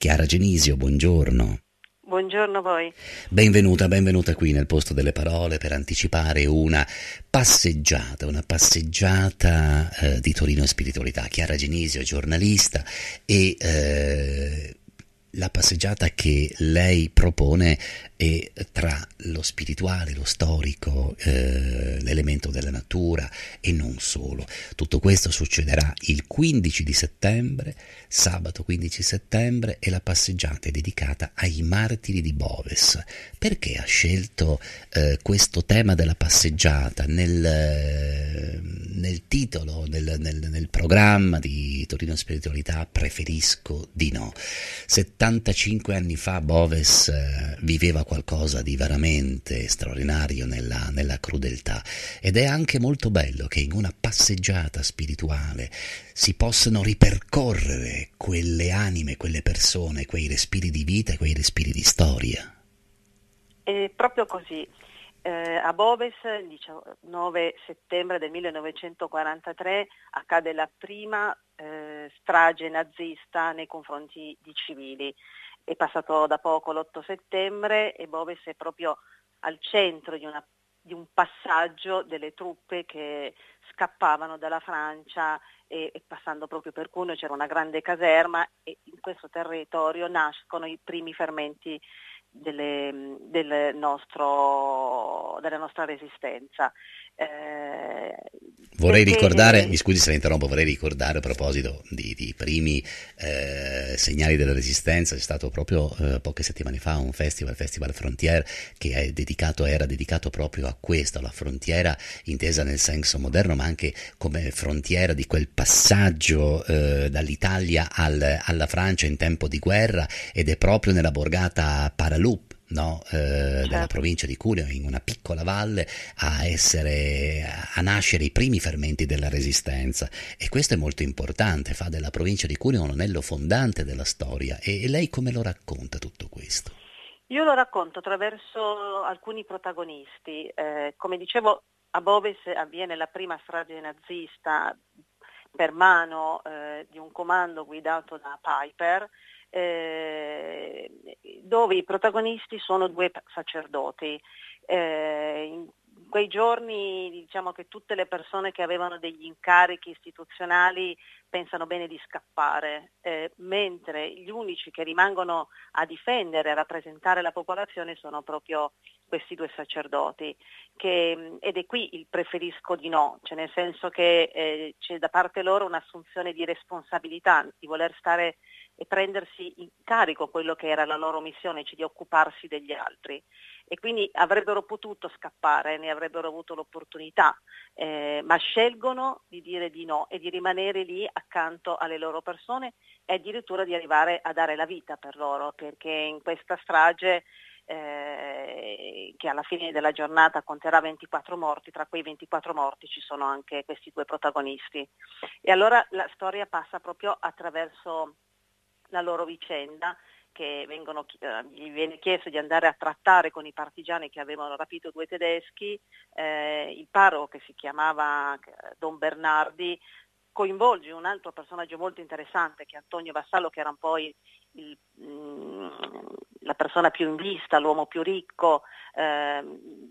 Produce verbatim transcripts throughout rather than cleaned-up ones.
Chiara Genisio, buongiorno. Buongiorno a voi. Benvenuta, benvenuta qui nel posto delle parole per anticipare una passeggiata, una passeggiata eh, di Torino Spiritualità. Chiara Genisio è giornalista e eh, la passeggiata che lei propone è tra lo spirituale, lo storico, eh, l'elemento della natura e non solo. Tutto questo succederà il quindici di settembre, sabato quindici settembre, e la passeggiata è dedicata ai martiri di Boves. Perché ha scelto eh, questo tema della passeggiata nel, nel titolo, nel, nel, nel programma di Torino Spiritualità? Preferisco di no. settantacinque anni fa Boves eh, viveva qualcosa di veramente straordinario nella, nella crudeltà, ed è anche molto bello che in una passeggiata spirituale si possano ripercorrere quelle anime, quelle persone, quei respiri di vita, quei respiri di storia. È proprio così. Eh, a Boves, il diciannove settembre del millenovecentoquarantatré, accade la prima eh, strage nazista nei confronti di civili. È passato da poco l'otto settembre e Boves è proprio al centro di, una, di un passaggio delle truppe che scappavano dalla Francia e, e passando proprio per Cuneo c'era una grande caserma, e in questo territorio nascono i primi fermenti delle, del nostro, della nostra resistenza. Eh, vorrei perché... ricordare, mi scusi se la interrompo, vorrei ricordare a proposito di, di primi eh, segnali della resistenza, c'è stato proprio eh, poche settimane fa un festival, Festival Frontier, che è dedicato, era dedicato proprio a questo, alla frontiera intesa nel senso moderno, ma anche come frontiera di quel passaggio eh, dall'Italia al, alla Francia in tempo di guerra, ed è proprio nella borgata Paraloup, no, eh, certo. della provincia di Cuneo, in una piccola valle, a essere a nascere i primi fermenti della resistenza, e questo è molto importante, fa della provincia di Cuneo un anello fondante della storia. E, e lei come lo racconta tutto questo? Io lo racconto attraverso alcuni protagonisti. Eh, come dicevo, a Boves avviene la prima strage nazista per mano eh, di un comando guidato da Piper, Eh, dove i protagonisti sono due sacerdoti. Eh, in quei giorni diciamo che tutte le persone che avevano degli incarichi istituzionali pensano bene di scappare, eh, mentre gli unici che rimangono a difendere, a rappresentare la popolazione sono proprio questi due sacerdoti, che, ed è qui il preferisco di no, cioè nel senso che eh, c'è da parte loro un'assunzione di responsabilità, di voler stare e prendersi in carico quello che era la loro missione, cioè di occuparsi degli altri, e quindi avrebbero potuto scappare, ne avrebbero avuto l'opportunità, eh, ma scelgono di dire di no e di rimanere lì accanto alle loro persone, e addirittura di arrivare a dare la vita per loro, perché in questa strage eh, che alla fine della giornata conterà ventiquattro morti, tra quei ventiquattro morti ci sono anche questi due protagonisti. E allora la storia passa proprio attraverso la loro vicenda, che vengono, gli viene chiesto di andare a trattare con i partigiani che avevano rapito due tedeschi. Eh, il parroco, che si chiamava Don Bernardi, coinvolge un altro personaggio molto interessante, che è Antonio Vassallo, che era un po' il, il, la persona più in vista, l'uomo più ricco, eh,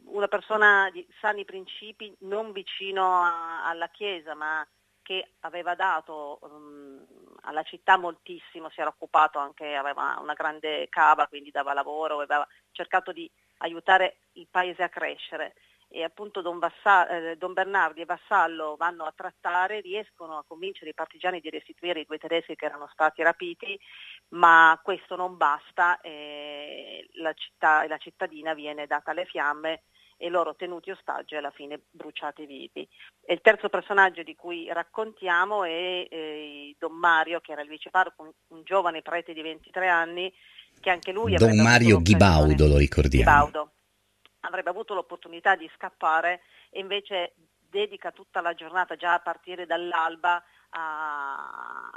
una persona di sani principi, non vicino a, alla Chiesa, ma che aveva dato um, alla città moltissimo, si era occupato anche, aveva una grande cava, quindi dava lavoro, aveva cercato di aiutare il paese a crescere. E appunto Don, Vassa- eh, Don Bernardi e Vassallo vanno a trattare, riescono a convincere i partigiani di restituire i due tedeschi che erano stati rapiti, ma questo non basta, e la città, la cittadina viene data alle fiamme, e loro tenuti ostaggio e alla fine bruciati vivi. E il terzo personaggio di cui raccontiamo è eh, Don Mario, che era il vice parroco, un, un giovane prete di ventitré anni, che anche lui Don Mario Ghibaudo, lo ricordiamo. Ghibaudo avrebbe avuto l'opportunità di scappare, e invece dedica tutta la giornata, già a partire dall'alba, a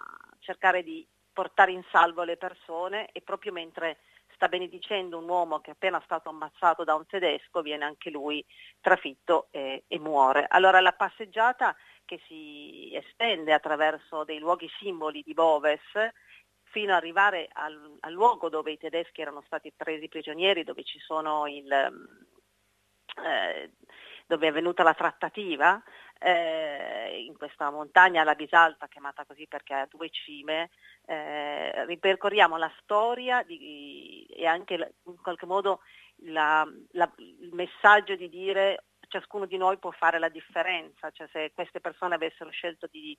cercare di portare in salvo le persone, e proprio mentre sta benedicendo un uomo che è appena stato ammazzato da un tedesco, viene anche lui trafitto e, e muore. Allora la passeggiata, che si estende attraverso dei luoghi simboli di Boves, fino ad arrivare al, al luogo dove i tedeschi erano stati presi prigionieri, dove ci sono il eh, dove è avvenuta la trattativa, eh, in questa montagna, la Bisalta, chiamata così perché ha due cime, eh, ripercorriamo la storia di, e anche in qualche modo la, la, il messaggio di dire ciascuno di noi può fare la differenza, cioè se queste persone avessero scelto di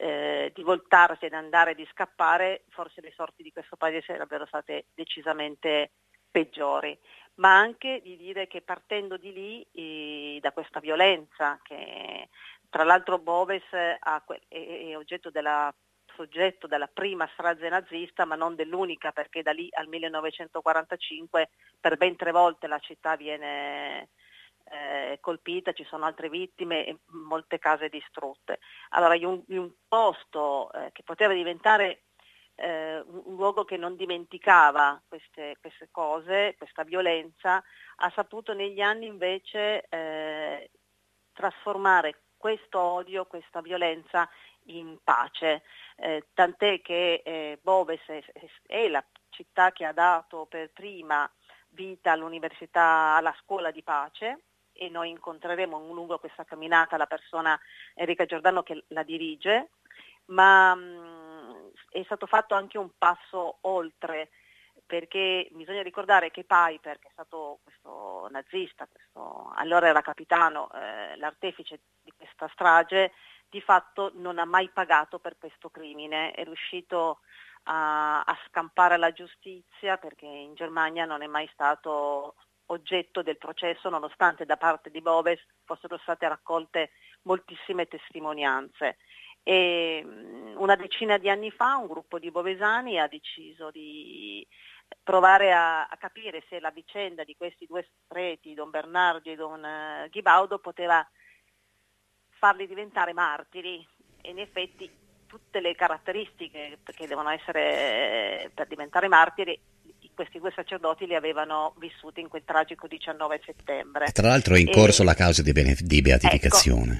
Eh, di voltarsi ed andare, di scappare, forse le sorti di questo paese sarebbero state decisamente peggiori, ma anche di dire che partendo di lì, eh, da questa violenza, che tra l'altro Boves ha, è, è oggetto della, soggetto della prima strage nazista, ma non dell'unica, perché da lì al millenovecentoquarantacinque per ben tre volte la città viene Eh, colpita, ci sono altre vittime e molte case distrutte. Allora in un, in un posto eh, che poteva diventare eh, un, un luogo che non dimenticava queste, queste cose, questa violenza, ha saputo negli anni invece eh, trasformare questo odio, questa violenza in pace, eh, tant'è che eh, Boves è, è la città che ha dato per prima vita all'università, alla scuola di pace, e noi incontreremo lungo questa camminata la persona Enrica Giordano che la dirige, ma mh, è stato fatto anche un passo oltre, perché bisogna ricordare che Piper, che è stato questo nazista, questo, allora era capitano, eh, l'artefice di questa strage, di fatto non ha mai pagato per questo crimine, è riuscito a, a scampare alla giustizia perché in Germania non è mai stato oggetto del processo, nonostante da parte di Boves fossero state raccolte moltissime testimonianze. E una decina di anni fa un gruppo di bovesani ha deciso di provare a, a capire se la vicenda di questi due preti, Don Bernardi e Don Ghibaudo, poteva farli diventare martiri, e in effetti tutte le caratteristiche che devono essere per diventare martiri questi due sacerdoti li avevano vissuti in quel tragico diciannove settembre. E tra l'altro è in corso e, la causa di, bene, di beatificazione.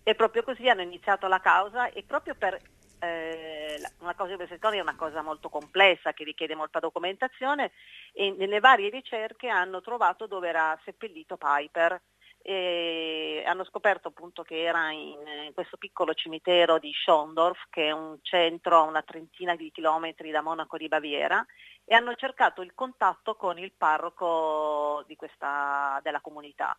Ecco, e proprio così hanno iniziato la causa, e proprio per eh, una causa di beatificazione è una cosa molto complessa che richiede molta documentazione, e nelle varie ricerche hanno trovato dove era seppellito Piper, e hanno scoperto appunto che era in, in questo piccolo cimitero di Schondorf, che è un centro a una trentina di chilometri da Monaco di Baviera, e hanno cercato il contatto con il parroco di questa, della comunità,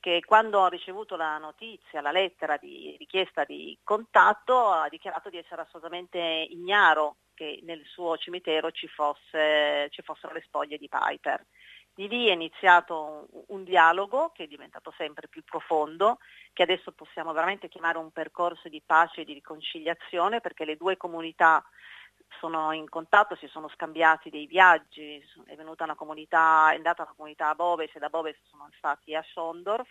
che quando ha ricevuto la notizia, la lettera di richiesta di contatto, ha dichiarato di essere assolutamente ignaro che nel suo cimitero ci, fosse, ci fossero le spoglie di Piper. Di lì è iniziato un, un dialogo che è diventato sempre più profondo, che adesso possiamo veramente chiamare un percorso di pace e di riconciliazione, perché le due comunità sono in contatto, si sono scambiati dei viaggi, è venuta una comunità, è andata una comunità a Boves e da Boves sono stati a Schondorf,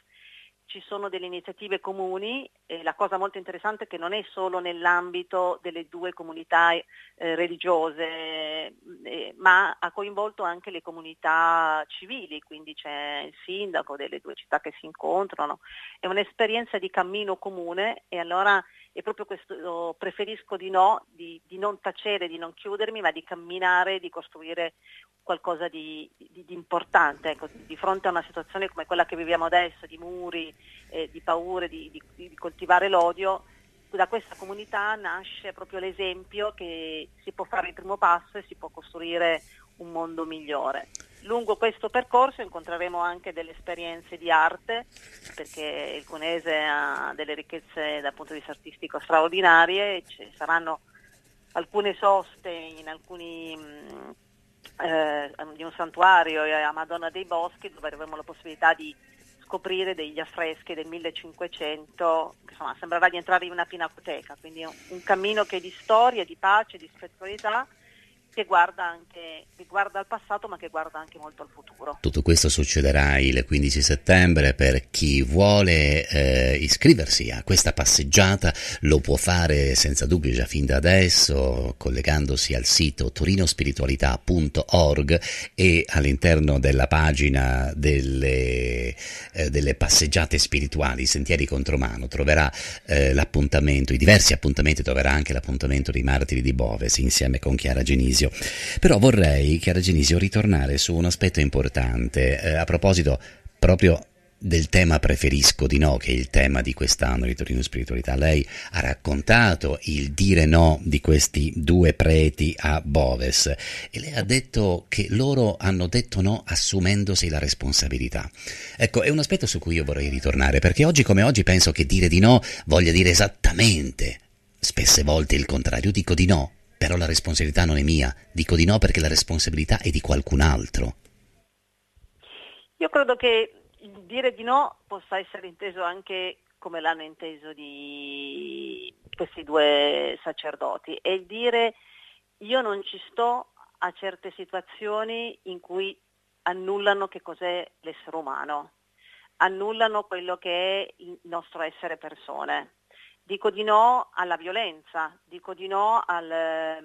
ci sono delle iniziative comuni, e la cosa molto interessante è che non è solo nell'ambito delle due comunità eh, religiose, eh, ma ha coinvolto anche le comunità civili, quindi c'è il sindaco delle due città che si incontrano, è un'esperienza di cammino comune, e allora è proprio questo, preferisco di no, di, di non tacere, di non chiudermi, ma di camminare, di costruire qualcosa di, di, di importante, ecco, di fronte a una situazione come quella che viviamo adesso, di muri, eh, di paure, di, di, di coltivare l'odio. Da questa comunità nasce proprio l'esempio che si può fare il primo passo e si può costruire un mondo migliore. Lungo questo percorso incontreremo anche delle esperienze di arte, perché il cuneese ha delle ricchezze dal punto di vista artistico straordinarie, ci saranno alcune soste in alcuni mh, Eh, di un santuario a Madonna dei Boschi, dove avremo la possibilità di scoprire degli affreschi del millecinquecento, insomma sembrerà di entrare in una pinacoteca, quindi un, un cammino che è di storia, di pace, di spiritualità, che guarda anche che guarda al passato, ma che guarda anche molto al futuro. Tutto questo succederà il quindici settembre. Per chi vuole eh, iscriversi a questa passeggiata lo può fare senza dubbio già fin da adesso, collegandosi al sito torino spiritualità punto org, e all'interno della pagina delle, eh, delle passeggiate spirituali Sentieri Contromano troverà eh, l'appuntamento, i diversi appuntamenti, troverà anche l'appuntamento dei martiri di Boves insieme con Chiara Genisio. Però vorrei, Chiara Genisio, ritornare su un aspetto importante eh, a proposito proprio del tema Preferisco di no, che è il tema di quest'anno di Torino Spiritualità. Lei ha raccontato il dire no di questi due preti a Boves e lei ha detto che loro hanno detto no assumendosi la responsabilità. Ecco, è un aspetto su cui io vorrei ritornare, perché oggi come oggi penso che dire di no voglia dire esattamente, spesse volte, il contrario. Dico di no, però la responsabilità non è mia, dico di no perché la responsabilità è di qualcun altro. Io credo che dire di no possa essere inteso anche come l'hanno inteso di questi due sacerdoti, e il dire io non ci sto a certe situazioni in cui annullano che cos'è l'essere umano, annullano quello che è il nostro essere persone. Dico di no alla violenza, dico di no al, a,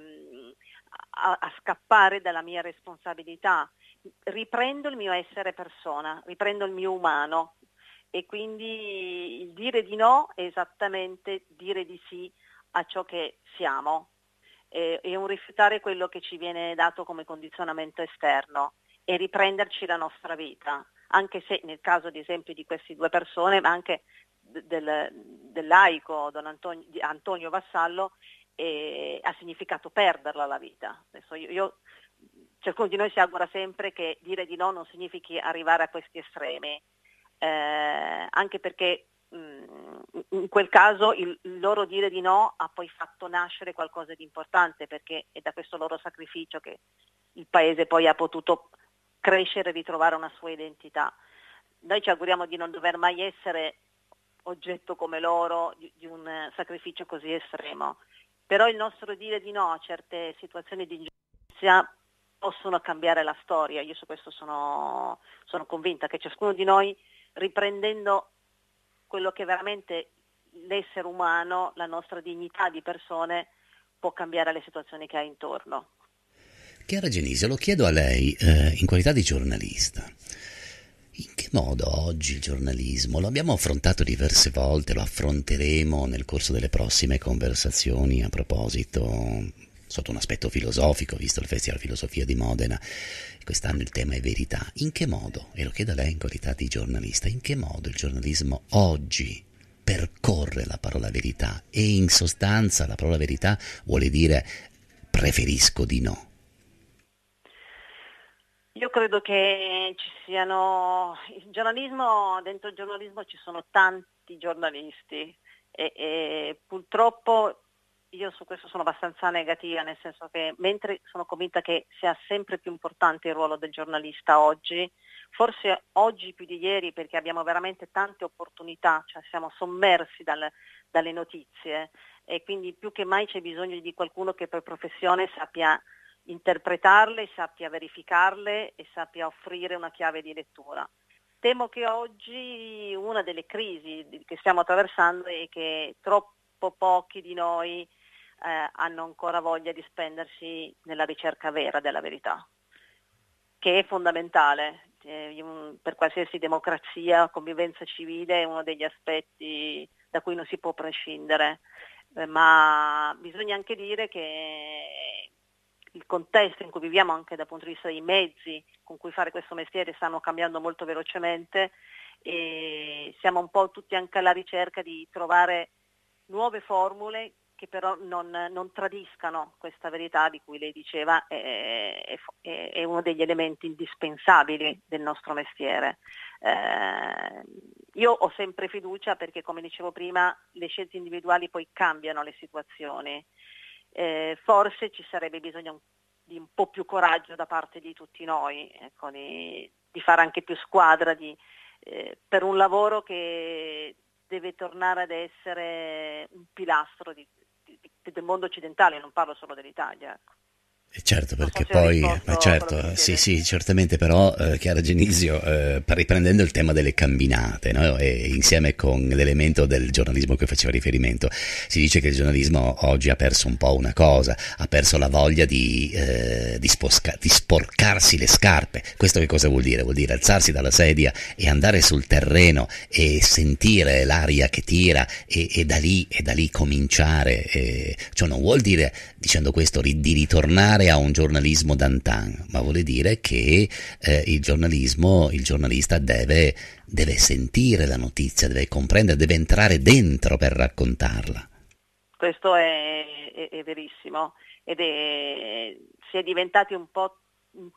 a scappare dalla mia responsabilità, riprendo il mio essere persona, riprendo il mio umano, e quindi il dire di no è esattamente dire di sì a ciò che siamo, è, è un rifiutare quello che ci viene dato come condizionamento esterno e riprenderci la nostra vita, anche se nel caso ad esempio di queste due persone, ma anche Del, del laico Don Antonio, Antonio Vassallo, eh, ha significato perderla la vita. Adesso io, io, ciascuno di noi si augura sempre che dire di no non significhi arrivare a questi estremi, eh, anche perché mh, in quel caso il, il loro dire di no ha poi fatto nascere qualcosa di importante, perché è da questo loro sacrificio che il paese poi ha potuto crescere e ritrovare una sua identità. Noi ci auguriamo di non dover mai essere oggetto come loro di, di un sacrificio così estremo, però il nostro dire di no a certe situazioni di ingiustizia possono cambiare la storia. Io su questo sono, sono convinta che ciascuno di noi, riprendendo quello che è veramente l'essere umano, la nostra dignità di persone, può cambiare le situazioni che ha intorno. Chiara Genisio, lo chiedo a lei eh, in qualità di giornalista. In che modo oggi il giornalismo, lo abbiamo affrontato diverse volte, lo affronteremo nel corso delle prossime conversazioni a proposito, sotto un aspetto filosofico, visto il Festival Filosofia di Modena, quest'anno il tema è verità. In che modo, e lo chiedo a lei in qualità di giornalista, in che modo il giornalismo oggi percorre la parola verità? E in sostanza la parola verità vuole dire preferisco di no. Io credo che ci siano, il giornalismo, dentro il giornalismo ci sono tanti giornalisti e, e purtroppo io su questo sono abbastanza negativa, nel senso che mentre sono convinta che sia sempre più importante il ruolo del giornalista oggi, forse oggi più di ieri, perché abbiamo veramente tante opportunità, cioè siamo sommersi dal, dalle notizie e quindi più che mai c'è bisogno di qualcuno che per professione sappia interpretarle, sappia verificarle e sappia offrire una chiave di lettura. Temo che oggi una delle crisi che stiamo attraversando è che troppo pochi di noi eh, hanno ancora voglia di spendersi nella ricerca vera della verità, che è fondamentale. Eh, per qualsiasi democrazia, convivenza civile è uno degli aspetti da cui non si può prescindere, eh, ma bisogna anche dire che il contesto in cui viviamo, anche dal punto di vista dei mezzi con cui fare questo mestiere, stanno cambiando molto velocemente e siamo un po' tutti anche alla ricerca di trovare nuove formule che però non, non tradiscano questa verità di cui lei diceva è, è, è uno degli elementi indispensabili del nostro mestiere. Eh, io ho sempre fiducia perché, come dicevo prima, le scelte individuali poi cambiano le situazioni. Eh, forse ci sarebbe bisogno di un po' più coraggio da parte di tutti noi, ecco, di, di fare anche più squadra di, eh, per un lavoro che deve tornare ad essere un pilastro di, di, del mondo occidentale, non parlo solo dell'Italia. Ecco. Certo, perché poi, ma certo, sì, sì, certamente, però eh, Chiara Genisio, eh, riprendendo il tema delle camminate, no? E insieme con l'elemento del giornalismo a cui faceva riferimento, si dice che il giornalismo oggi ha perso un po' una cosa, ha perso la voglia di, eh, di, sposca- di sporcarsi le scarpe. Questo che cosa vuol dire? Vuol dire alzarsi dalla sedia e andare sul terreno e sentire l'aria che tira e, e da lì e da lì cominciare. E, cioè non vuol dire, dicendo questo, di ritornare a un giornalismo d'antan, ma vuole dire che eh, il giornalismo, il giornalista deve, deve sentire la notizia, deve comprendere, deve entrare dentro per raccontarla. Questo è, è, è verissimo, ed è, si è diventati un po'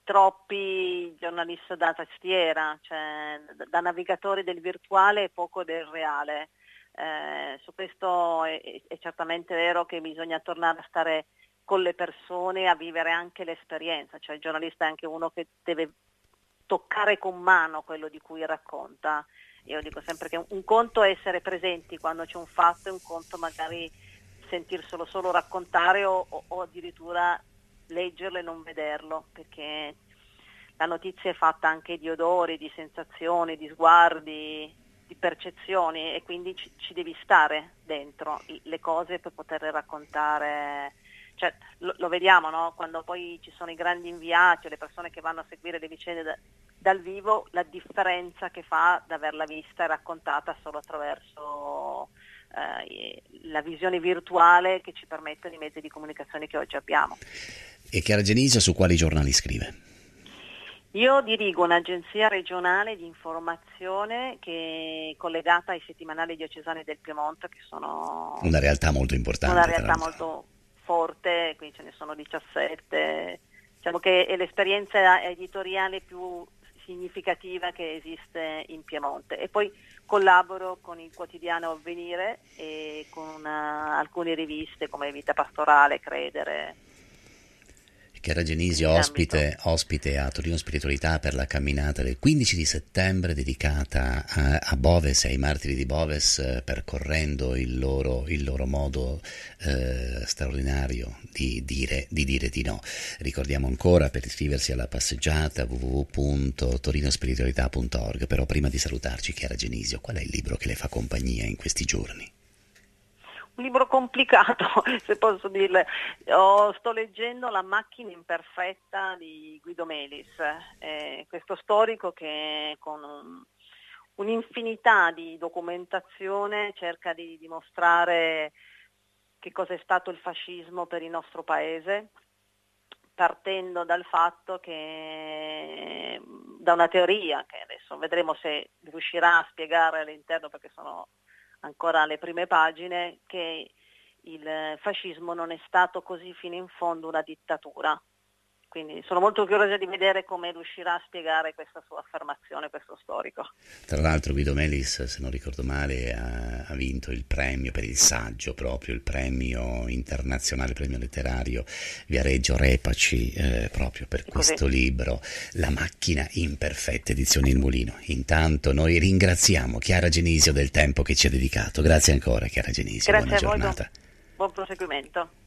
troppi giornalisti da tastiera, cioè da navigatori del virtuale e poco del reale. Eh, su questo è, è certamente vero che bisogna tornare a stare con le persone, a vivere anche l'esperienza, cioè il giornalista è anche uno che deve toccare con mano quello di cui racconta. Io dico sempre che un conto è essere presenti quando c'è un fatto, e un conto magari sentirselo solo raccontare o, o, o addirittura leggerlo e non vederlo, perché la notizia è fatta anche di odori, di sensazioni, di sguardi, di percezioni, e quindi ci, ci devi stare dentro le cose per poterle raccontare. Cioè, lo, lo vediamo, no? Quando poi ci sono i grandi inviati o le persone che vanno a seguire le vicende da, dal vivo, la differenza che fa di averla vista e raccontata solo attraverso eh, la visione virtuale che ci permettono i mezzi di comunicazione che oggi abbiamo. E Chiara Genisio su quali giornali scrive? Io dirigo un'agenzia regionale di informazione che è collegata ai settimanali diocesani del Piemonte, che sono una realtà molto importante. Una realtà molto forte, quindi ce ne sono diciassette, diciamo che è l'esperienza editoriale più significativa che esiste in Piemonte, e poi collaboro con il quotidiano Avvenire e con una, alcune riviste come Vita Pastorale, Credere. Chiara Genisio, ospite, ospite a Torino Spiritualità per la camminata del quindici di settembre dedicata a, a Boves e ai martiri di Boves, eh, percorrendo il loro, il loro modo eh, straordinario di dire, di dire di no. Ricordiamo ancora, per iscriversi alla passeggiata, w w w punto torino spiritualità punto org. Però prima di salutarci, Chiara Genisio, qual è il libro che le fa compagnia in questi giorni? Un libro complicato, se posso dirle. Oh, sto leggendo La macchina imperfetta di Guido Melis, eh, questo storico che con un, un'infinità di documentazione cerca di dimostrare che cos'è stato il fascismo per il nostro paese, partendo dal fatto che, da una teoria che adesso vedremo se riuscirà a spiegare all'interno, perché sono ancora alle prime pagine, che il fascismo non è stato così fino in fondo una dittatura. Quindi sono molto curiosa di vedere come riuscirà a spiegare questa sua affermazione, questo storico. Tra l'altro Guido Melis, se non ricordo male, ha, ha vinto il premio per il saggio, proprio il premio internazionale, il premio letterario Viareggio Repaci, eh, proprio per e questo così. libro, La macchina imperfetta, edizione Il Mulino. Intanto noi ringraziamo Chiara Genisio del tempo che ci ha dedicato. Grazie ancora Chiara Genisio, grazie, buona giornata. Buon proseguimento.